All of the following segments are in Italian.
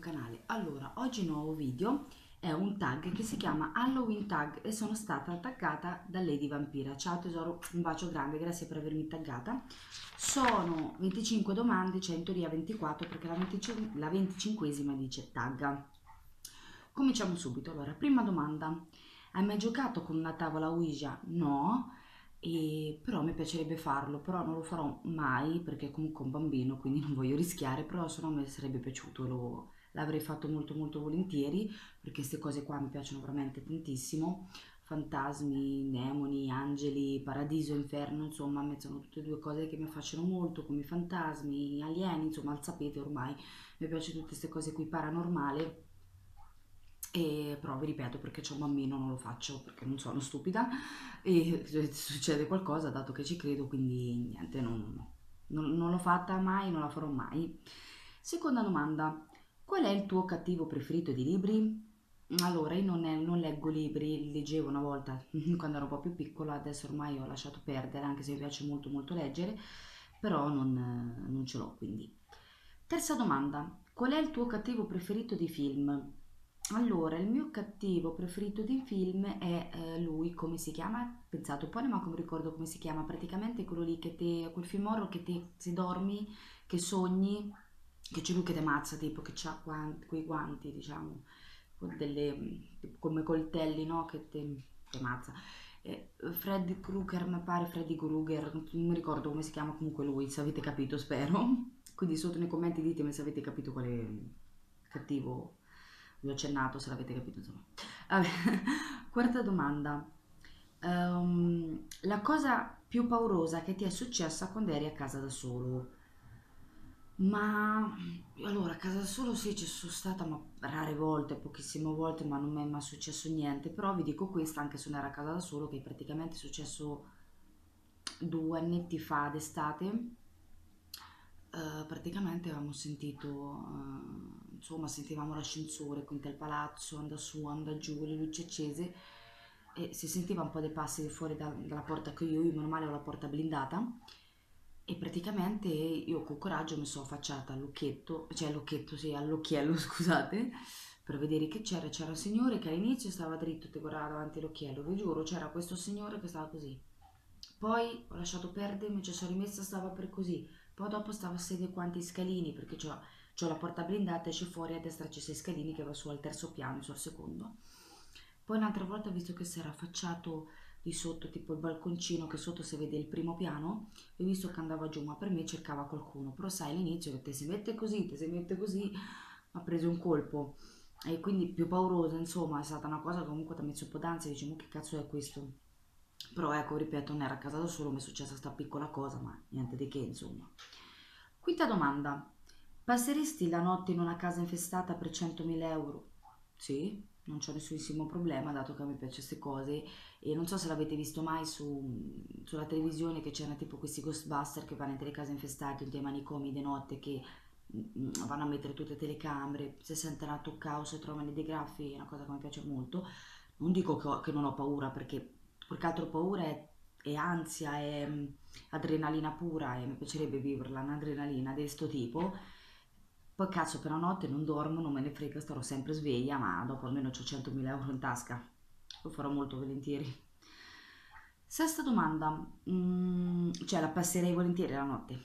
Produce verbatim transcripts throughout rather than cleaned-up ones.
canale. Allora, oggi nuovo video è un tag che si chiama Halloween Tag e sono stata taggata da Lady Vampira. Ciao tesoro, un bacio grande, grazie per avermi taggata. Sono venticinque domande, c'è cioè in teoria ventiquattro perché la, la venticinquesima dice tagga. Cominciamo subito. Allora, prima domanda: hai mai giocato con una tavola Ouija? No, e però mi piacerebbe farlo, però non lo farò mai perché comunque ho un bambino, quindi non voglio rischiare, però se no mi sarebbe piaciuto, l'avrei fatto molto molto volentieri perché queste cose qua mi piacciono veramente tantissimo. Fantasmi, demoni, angeli, paradiso, inferno, insomma a me sono tutte e due cose che mi affascinano molto, come i fantasmi, alieni, insomma lo sapete ormai, mi piacciono tutte queste cose qui paranormale. E però vi ripeto, perché c'è un bambino non lo faccio, perché non sono stupida e succede qualcosa, dato che ci credo, quindi niente, non, non, non l'ho fatta mai, non la farò mai. Seconda domanda: qual è il tuo cattivo preferito di libri? Allora, io non, è, non leggo libri, leggevo una volta quando ero un po' più piccola, adesso ormai ho lasciato perdere, anche se mi piace molto molto leggere, però non, non ce l'ho, quindi. Terza domanda: qual è il tuo cattivo preferito di film? Allora, il mio cattivo preferito di film è eh, lui, come si chiama? Pensato poi, ma non ricordo come si chiama, praticamente quello lì che te, quel film horror che te, se dormi, che sogni, che c'è lui che te ammazza, tipo, che c'ha quei guanti, diciamo, con delle, come coltelli, no, che te, te ammazza. Eh, Freddy Krueger, mi pare, Freddy Krueger, non mi ricordo come si chiama, comunque lui, se avete capito, spero. Quindi sotto nei commenti ditemi se avete capito quale cattivo... Vi ho accennato, se l'avete capito, insomma. Vabbè. Quarta domanda: um, la cosa più paurosa che ti è successa quando eri a casa da solo? Ma allora, a casa da solo sì, ci sono stata, ma rare volte, pochissime volte, ma non mi è mai successo niente. Però vi dico questa, anche se non ero a casa da solo, che praticamente è successo due annetti fa d'estate. Uh, praticamente avevamo sentito, uh, insomma sentivamo l'ascensore, quindi il palazzo anda su, anda giù, le luci accese e si sentiva un po' dei passi fuori da, dalla porta che io, io meno male ho la porta blindata, e praticamente io con coraggio mi sono affacciata all'occhietto, cioè all'occhietto, sì, all'occhiello, scusate, per vedere che c'era. C'era un signore che all'inizio stava dritto, ti guardava davanti all'occhiello, vi giuro, c'era questo signore che stava così, poi ho lasciato perdere, mi ci sono rimessa, stava per così. Poi dopo stavo a sedere quanti scalini, perché c'ho la porta blindata, esce fuori, a destra ci sei scalini che va su al terzo piano, sul secondo. Poi un'altra volta ho visto che si era affacciato di sotto, tipo il balconcino che sotto si vede il primo piano, e ho visto che andava giù, ma per me cercava qualcuno. Però sai, all'inizio che te si mette così, te si mette così, ha preso un colpo. E quindi più paurosa, insomma, è stata una cosa che comunque ti ha messo un po' d'ansia, dici, ma che cazzo è questo? Però ecco, ripeto, non era a casa da solo, mi è successa sta piccola cosa, ma niente di che, insomma. Quinta domanda: passeresti la notte in una casa infestata per centomila euro? Sì, non c'ho nessunissimo problema, dato che a me piacciono queste cose, e non so se l'avete visto mai su, sulla televisione, che c'erano tipo questi Ghostbuster che vanno in delle case infestate, in dei manicomi di notte, che vanno a mettere tutte le telecamere, se sentono a toccare o se trovano dei graffi, è una cosa che mi piace molto. Non dico che, ho, che non ho paura, perché... Perché altro paura è, è ansia, è adrenalina pura, e mi piacerebbe viverla, un'adrenalina di questo tipo. Poi cazzo, per la notte non dormo, non me ne frega, starò sempre sveglia, ma dopo almeno ho centomila euro in tasca. Lo farò molto volentieri. Sesta domanda, mm, cioè la passerei volentieri la notte,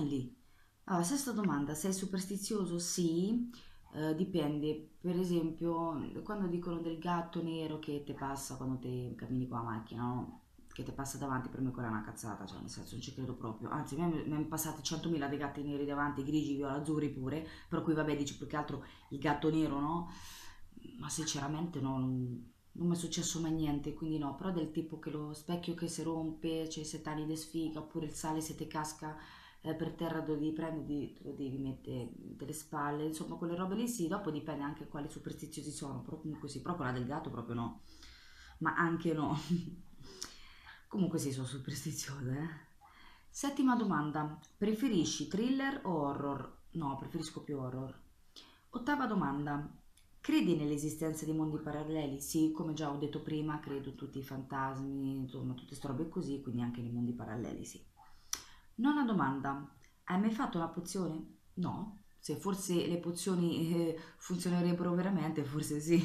lì. Allora, sesta domanda: sei superstizioso? Sì. Uh, dipende, per esempio quando dicono del gatto nero che te passa quando te cammini con la macchina, no? Che te passa davanti, per me quella è una cazzata, cioè nel senso non ci credo proprio, anzi mi hanno passati centomila dei gatti neri davanti, grigi, viola, azzurri pure, per cui vabbè, dici più che altro il gatto nero, no? Ma sinceramente no, non, non mi è successo mai niente, quindi no. Però del tipo che lo specchio che si rompe, c'è cioè i setani di sfiga, oppure il sale se te casca per terra dove devi prendere, dove devi mettere delle spalle, insomma quelle robe lì sì. Dopo dipende anche quali superstiziosi sono, però comunque sì, proprio la del gatto proprio no, ma anche no. Comunque sì, sono superstiziosa, eh. Settima domanda: preferisci thriller o horror? No, preferisco più horror. Ottava domanda: credi nell'esistenza di mondi paralleli? Sì, come già ho detto prima, credo tutti i fantasmi, insomma tutte ste robe così, quindi anche nei mondi paralleli sì. Nona domanda: hai mai fatto una pozione? No, Se forse le pozioni eh, funzionerebbero veramente, forse sì.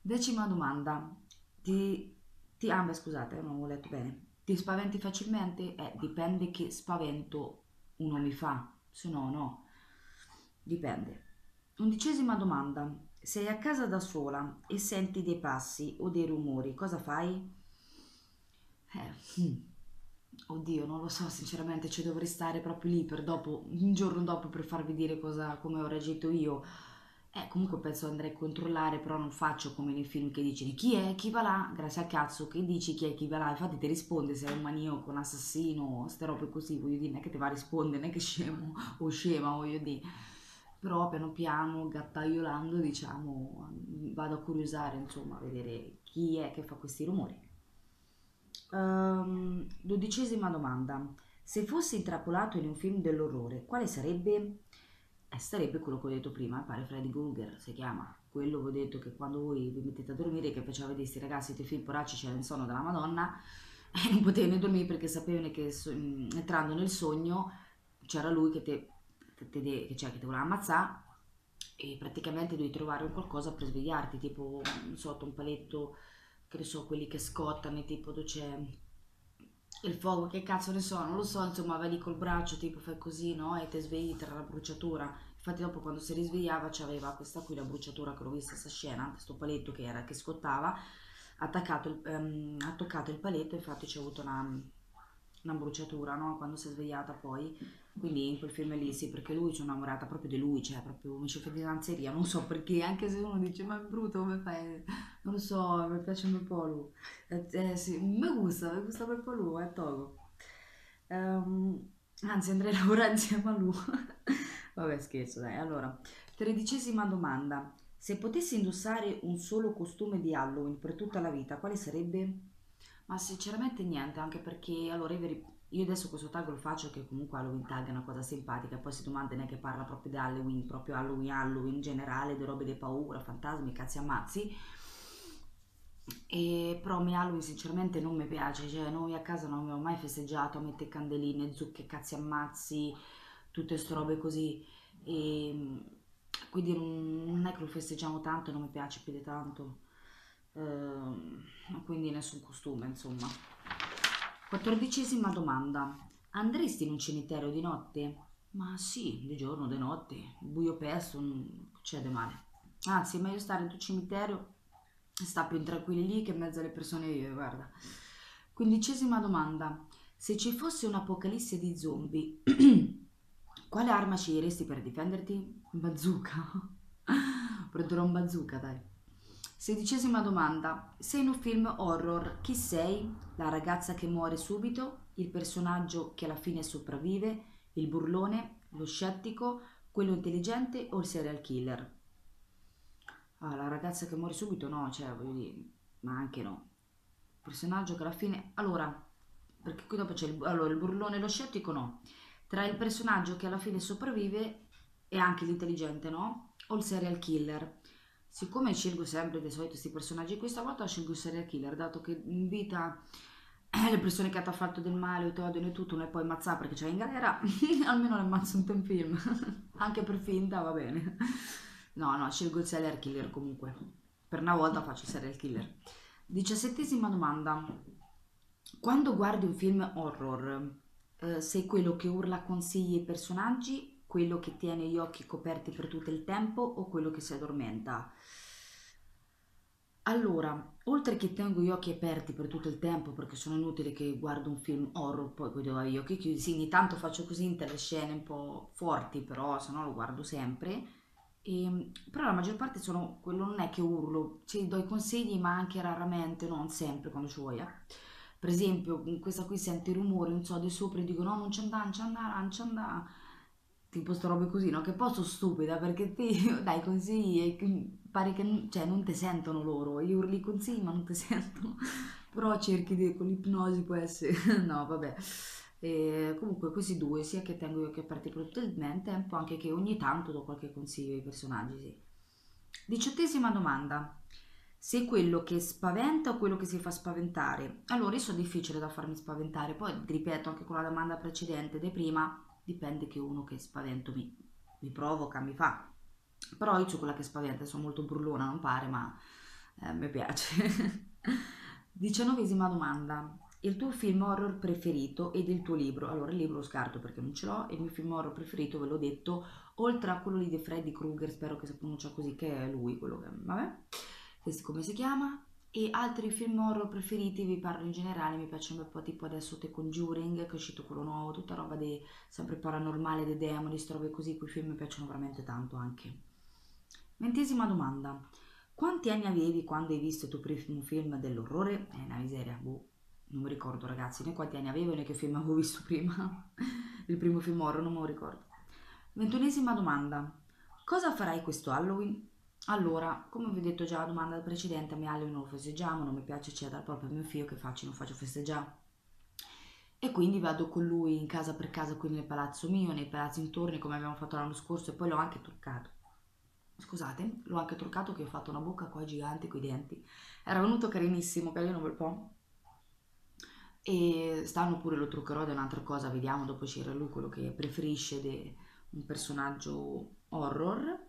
Decima domanda. Ti, ti, ah beh, scusate, non ho letto bene. Ti spaventi facilmente? Eh, dipende che spavento uno mi fa, se no no. Dipende. Undicesima domanda. Sei a casa da sola e senti dei passi o dei rumori, cosa fai? Eh... Mm. Oddio, non lo so, sinceramente, ci cioè dovrei stare proprio lì per dopo, un giorno dopo, per farvi dire cosa, come ho reagito io. Eh, comunque penso andrei a controllare, però non faccio come nei film che dici chi è, chi va là, grazie al cazzo che dici chi è, chi va là, infatti ti risponde se è un maniaco, un assassino, ste robe così, voglio dire, non è che te va a rispondere, non è che scemo o scema, voglio dire. Però piano piano, gattaiolando, diciamo, vado a curiosare, insomma, a vedere chi è che fa questi rumori. Um, dodicesima domanda. Se fossi intrappolato in un film dell'orrore, quale sarebbe? Eh, sarebbe quello che ho detto prima, pare Freddy Krueger si chiama. Quello che ho detto che quando voi vi mettete a dormire, che faceva vedere questi ragazzi, dei film poracci, c'era il sonno della Madonna, e non potevano dormire perché sapevano che entrando nel sogno c'era lui che te, te, te, che, cioè, che te voleva ammazzare, e praticamente devi trovare un qualcosa per svegliarti, tipo non so, un paletto, che ne so, quelli che scottano, tipo dove c'è il fuoco, che cazzo ne so, non lo so, insomma, vai lì col braccio, tipo fai così, no, e te svegli tra la bruciatura. Infatti dopo quando si risvegliava c'aveva questa qui, la bruciatura, che l'ho vista questa scena, questo paletto che era, che scottava, attaccato, ehm, ha toccato il paletto, infatti c'è avuto una, una bruciatura, no, quando si è svegliata poi, quindi in quel film lì sì, perché lui, sono innamorata proprio di lui, cioè proprio mi ci fa finanzeria, non so perché, anche se uno dice ma è brutto come fai, non lo so, mi piace un po' lui, eh, eh, sì, mi gusta, mi gusta un po' lui, è eh, togo, um, anzi andrei a lavorare insieme a lui. Vabbè, scherzo, dai. Allora, tredicesima domanda. Se potessi indossare un solo costume di Halloween per tutta la vita, quale sarebbe? Ma sinceramente niente, anche perché allora i veri... Io adesso questo tag lo faccio che comunque Halloween tag è una cosa simpatica, poi si domanda ne che parla proprio di Halloween, proprio Halloween, Halloween in generale, di robe di paura, fantasmi, cazzi ammazzi. E però mi Halloween sinceramente non mi piace, cioè noi a casa non abbiamo mai festeggiato a mettere candeline, zucche, cazzi ammazzi, tutte ste robe così, e quindi non è che lo festeggiamo tanto, non mi piace più di tanto, ehm, quindi nessun costume, insomma. Quattordicesima domanda. Andresti in un cimitero di notte? Ma sì, di giorno, di notte, buio pesto, non c'è di male. Anzi, è meglio stare in un cimitero, sta più tranquilli lì che in mezzo alle persone vive, guarda. Quindicesima domanda. Se ci fosse un'apocalisse di zombie, quale arma sceglieresti per difenderti? Bazooka. Prenderò un bazooka, dai. Sedicesima domanda. Sei in un film horror, chi sei? La ragazza che muore subito, il personaggio che alla fine sopravvive, il burlone, lo scettico, quello intelligente o il serial killer? Ah, la ragazza che muore subito no, cioè voglio dire, ma anche no. Il personaggio che alla fine... Allora, perché qui dopo c'è il, allora, il burlone e lo scettico no. Tra il personaggio che alla fine sopravvive e anche l'intelligente no, o il serial killer? Siccome scelgo sempre di solito questi personaggi, questa volta scelgo il serial killer, dato che in vita le persone che ti hanno fatto del male o ti odiano e tutto non le puoi ammazzare perché c'è in galera, almeno le ammazzo in un film, anche per finta va bene. No, no, scelgo il serial killer comunque, per una volta faccio il serial killer. Diciassettesima domanda. Quando guardi un film horror, eh, sei quello che urla consigli ai personaggi, quello che tiene gli occhi coperti per tutto il tempo o quello che si addormenta? Allora, oltre che tengo gli occhi aperti per tutto il tempo, perché sono inutile che guardo un film horror poi con gli occhi chiusi, sì, ogni tanto faccio così in delle scene un po' forti, però se no lo guardo sempre, e, però la maggior parte sono, quello non è che urlo, cioè, do i consigli ma anche raramente, non sempre quando ci vuoi, eh. Per esempio questa qui sente i rumori, non so, di sopra e dico no, non ci andare, non ci andare, non ci andare, tipo sta roba così, no? Che posso stupida, perché ti dai consigli e pare che cioè, non ti sentono loro, gli urli consigli ma non ti sentono, però cerchi di, con l'ipnosi può essere, no vabbè. E comunque questi due, sia che tengo gli occhi aperti per tutto il tempo, anche che ogni tanto do qualche consiglio ai personaggi, sì. Diciottesima domanda. Sei quello che spaventa o quello che si fa spaventare? Allora, io sono difficile da farmi spaventare, poi ripeto anche con la domanda precedente di prima, dipende che uno che spavento mi, mi provoca, mi fa. Però io sono quella che spaventa, sono molto brullona, non pare, ma eh, mi piace. Diciannovesima domanda. Il tuo film horror preferito ed il tuo libro? Allora, il libro lo scarto perché non ce l'ho, e il mio film horror preferito, ve l'ho detto, oltre a quello di Freddy Krueger, spero che si pronuncia così, che è lui, quello che... vabbè, come si chiama? E altri film horror preferiti, vi parlo in generale, mi piacciono un po', tipo adesso The Conjuring, che è uscito quello nuovo, tutta roba di, sempre paranormale, dei demoni, strove così, quei film mi piacciono veramente tanto anche. Ventesima domanda. Quanti anni avevi quando hai visto il tuo primo film dell'orrore? È una miseria, boh. Non mi ricordo, ragazzi, né quanti anni avevo né che film avevo visto prima. Il primo film horror non me lo ricordo. Ventunesima domanda. Cosa farai questo Halloween? Allora, come vi ho detto già la domanda precedente, a me Halloween non lo festeggiamo, non mi piace eccetera, proprio mio figlio che faccio, non faccio festeggiare. E quindi vado con lui in casa per casa, quindi nel palazzo mio, nei palazzi intorni, come abbiamo fatto l'anno scorso, e poi l'ho anche truccato. Scusate, l'ho anche truccato che ho fatto una bocca qua gigante coi denti. Era venuto carinissimo, carino quel po'. E stanno pure lo truccherò ed è un'altra cosa, vediamo, dopo c'era lui quello che preferisce de un personaggio horror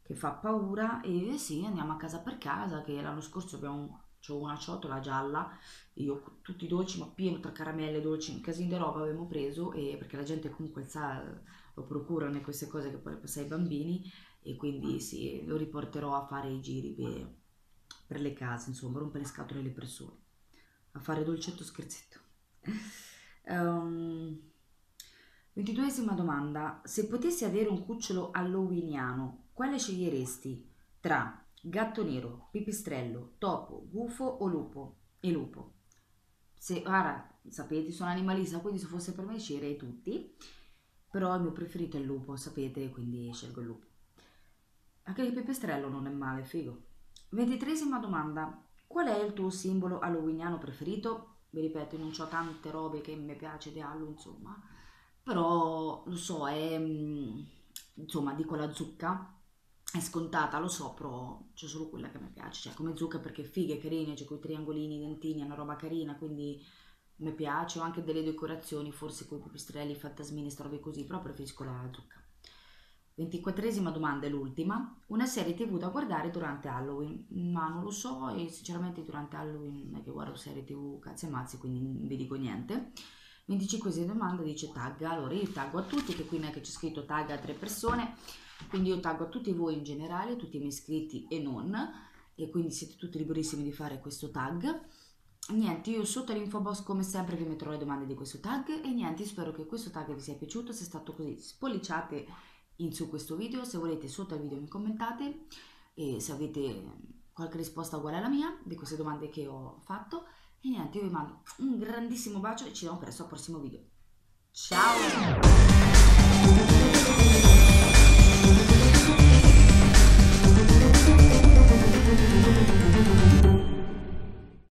che fa paura, e sì, andiamo a casa per casa, che l'anno scorso abbiamo, c'ho una ciotola gialla, io tutti i dolci, ma pieno tra caramelle, dolci, un casino di roba avevamo preso, e perché la gente comunque sa, lo procurano queste cose che poi passano ai bambini, e quindi sì, lo riporterò a fare i giri per, per le case, insomma, rompere le scatole alle persone. A fare dolcetto scherzetto. um, ventiduesima domanda. Se potessi avere un cucciolo halloweeniano, quale sceglieresti tra gatto nero, pipistrello, topo, gufo o lupo? E lupo. Se, guarda, sapete, sono animalista, quindi se fosse per me sceglierei tutti, però il mio preferito è il lupo, sapete, quindi scelgo il lupo. Anche il pipistrello non è male, figo. Ventitreesima domanda. Qual è il tuo simbolo halloweeniano preferito? Vi ripeto, non ho tante robe che mi piace di Halloween, insomma, però lo so, è, insomma, dico la zucca, è scontata, lo so, però c'è solo quella che mi piace, cioè come zucca perché è figa, è carina, c'è quei triangolini, i dentini, è una roba carina, quindi mi piace, ho anche delle decorazioni, forse con i pipistrelli, i fantasmini, strove così, però preferisco la zucca. ventiquattresima domanda e l'ultima, una serie tv da guardare durante Halloween, ma non lo so, e sinceramente durante Halloween non è che guardo serie tv cazzi e mazzi, quindi non vi dico niente. venticinquesima domanda, dice tagga, allora io taggo a tutti, che qui non è che c'è scritto tagga a tre persone, quindi io taggo a tutti voi in generale, tutti i miei iscritti e non, e quindi siete tutti liberissimi di fare questo tag. Niente, io sotto all'infobox come sempre vi metterò le domande di questo tag, e niente, spero che questo tag vi sia piaciuto, se è stato così spolliciate in su questo video, se volete sotto al video mi commentate, e se avete qualche risposta uguale alla mia di queste domande che ho fatto, e niente, io vi mando un grandissimo bacio e ci vediamo presto al prossimo video. Ciao!